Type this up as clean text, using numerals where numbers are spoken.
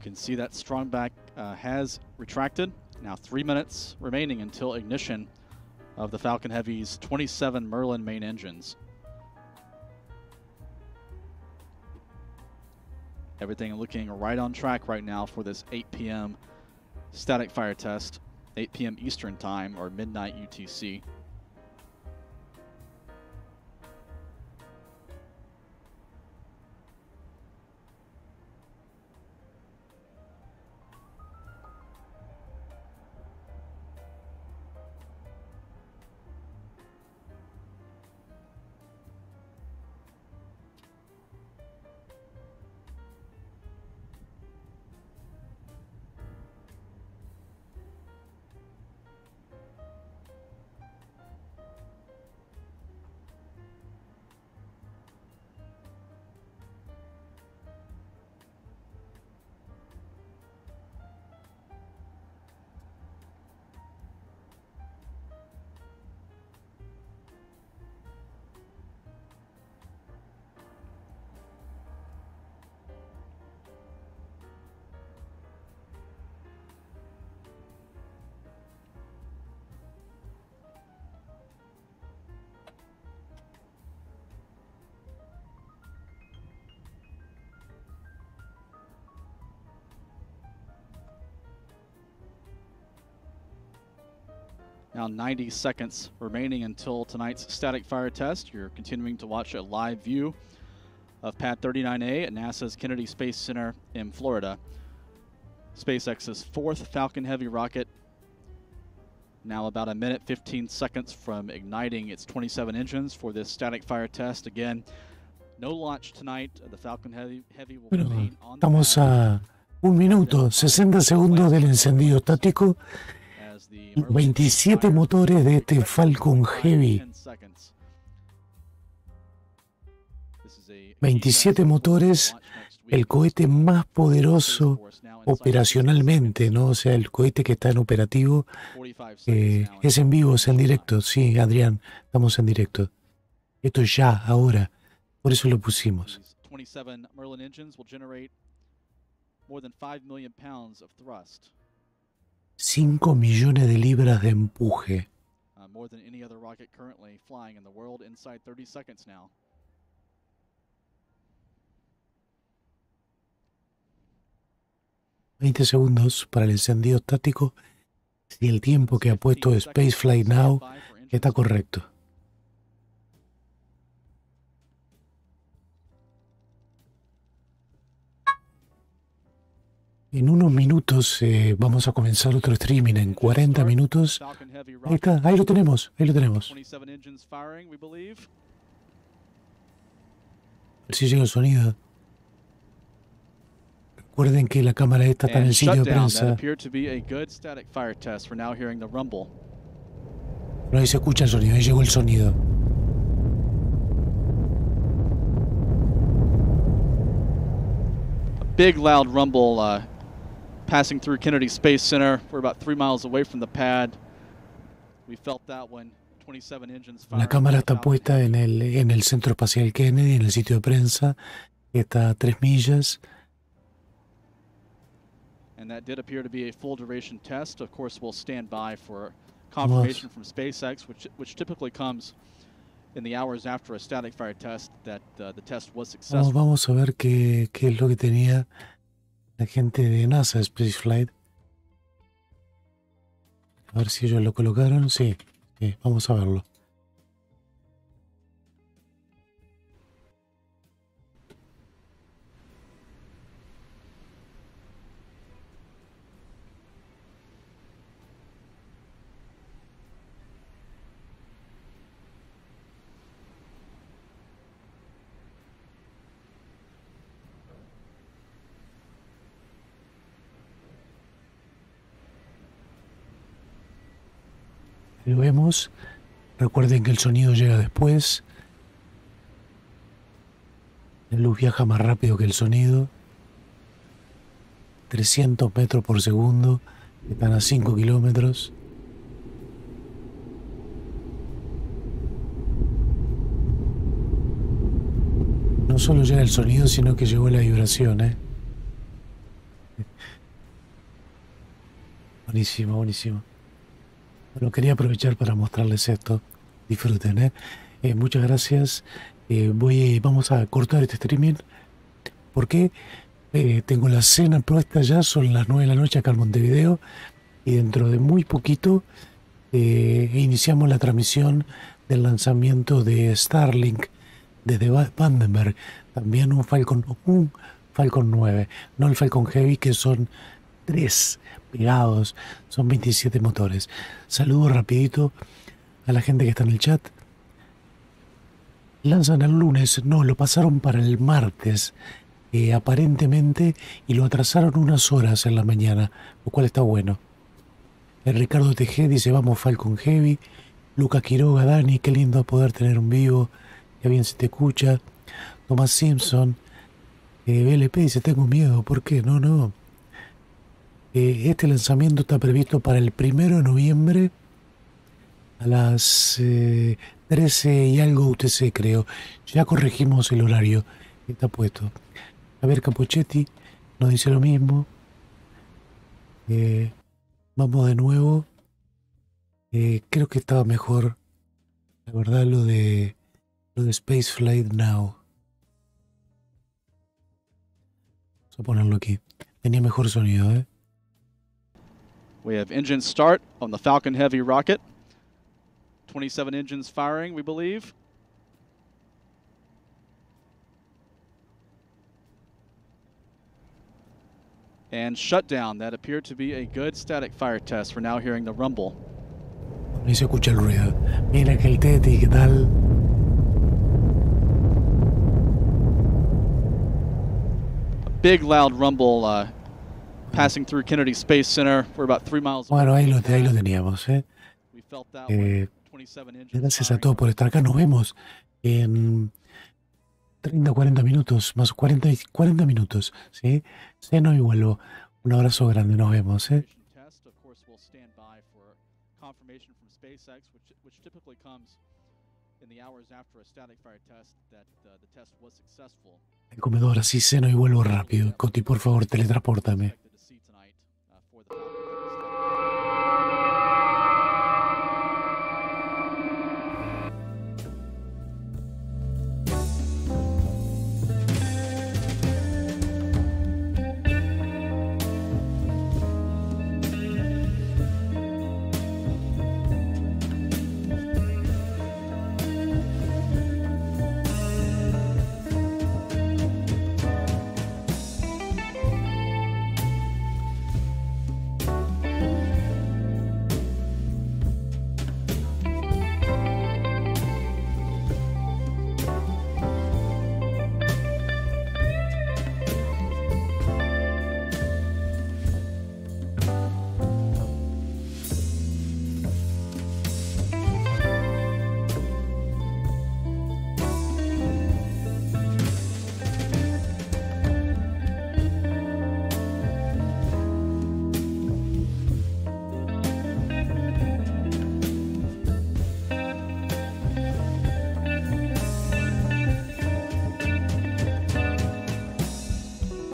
You can see that strong back has retracted. Now 3 minutes remaining until ignition of the Falcon Heavy's 27 Merlin main engines. Everything looking right on track right now for this 8 p.m. static fire test, 8 p.m. Eastern time or midnight UTC. Now 90 seconds remaining until tonight's static fire test. You're continuing to watch a live view of Pad 39A at NASA's Kennedy Space Center in Florida. SpaceX's fourth Falcon Heavy rocket, now about 1 minute 15 seconds from igniting its 27 engines for this static fire test. Again, no launch tonight. The Falcon Heavy will remain on the Estamos a 1 minuto 60 segundos del encendido estático. 27 motores de este Falcon Heavy. 27 motores, el cohete más poderoso operacionalmente, ¿no? O sea, el cohete que está en operativo. Es en vivo, es en directo. Sí, Adrián, estamos en directo. Esto es ya, ahora. Por eso lo pusimos. 27 Merlin engines will generate more than 5 million pounds of thrust. 5 millones de libras de empuje. More than any other rocket currently flying in the world, inside 30 seconds now. Veinte segundos para el encendido estático. Si el tiempo que ha puesto Spaceflight Now está correcto. En unos minutos vamos a comenzar otro streaming, en 40 minutos. Ahí está, ahí lo tenemos, ahí lo tenemos. A ver si llega el sonido. Recuerden que la cámara esta está en el sitio de prensa. Ahí se escucha el sonido, ahí llegó el sonido. Big loud rumble passing through Kennedy Space Center. We're about 3 miles away from the pad. We felt that when 27 engines fired. La cámara está puesta en el Centro Espacial Kennedy, en el sitio de prensa, que está a 3 millas. And that did appear to be a full duration test. Of course, we'll stand by for confirmation from SpaceX, which typically comes in the hours after a static fire test that the test was successful. Vamos a ver qué es lo que tenía la gente de NASA Spaceflight. A ver si ellos lo colocaron. Sí, sí, vamos a verlo. Lo vemos. Recuerden que el sonido llega después. La luz viaja más rápido que el sonido. 300 metros por segundo. Están a 5 kilómetros. No solo llega el sonido, sino que llegó la vibración, Buenísimo, buenísimo. Bueno, quería aprovechar para mostrarles esto. Disfruten, ¿eh? Muchas gracias. Vamos a cortar este streaming porque tengo la cena puesta ya. Son las 9 de la noche acá en Montevideo. Y dentro de muy poquito iniciamos la transmisión del lanzamiento de Starlink desde Vandenberg. También un Falcon 9. No el Falcon Heavy, que son 3 pegados. Son 27 motores. Saludos rapidito a la gente que está en el chat. Lanzan el lunes, no, lo pasaron para el martes, aparentemente, y lo atrasaron unas horas en la mañana, lo cual está bueno. El Ricardo TG dice, vamos Falcon Heavy. Lucas Quiroga, Dani, qué lindo poder tener un vivo, que bien se te escucha. Tomás Simpson, BLP dice, tengo miedo, ¿por qué? No, no. Este lanzamiento está previsto para el 1 de noviembre a las 13 y algo UTC, creo. Ya corregimos el horario que está puesto. A ver, Capochetti nos dice lo mismo. Vamos de nuevo. Creo que estaba mejor, la verdad, lo de Spaceflight Now. Vamos a ponerlo aquí. Tenía mejor sonido, ¿eh? We have engine start on the Falcon Heavy rocket. 27 engines firing, we believe. And shutdown. That appeared to be a good static fire test. We're now hearing the rumble. Ahí se escucha el ruido. Mira que el Teti, ¿qué tal? A big loud rumble passing through Kennedy Space Center. We're about 3 miles away. Bueno, ahí lo teníamos, ¿eh? Gracias a todos por estar acá. Nos vemos en 30, 40 minutos, más 40 minutos. ¿Sí? Ceno y vuelvo. Un abrazo grande. Nos vemos. ¿Eh? El comedor, así ceno y vuelvo rápido. Coti, por favor, teletranspórtame.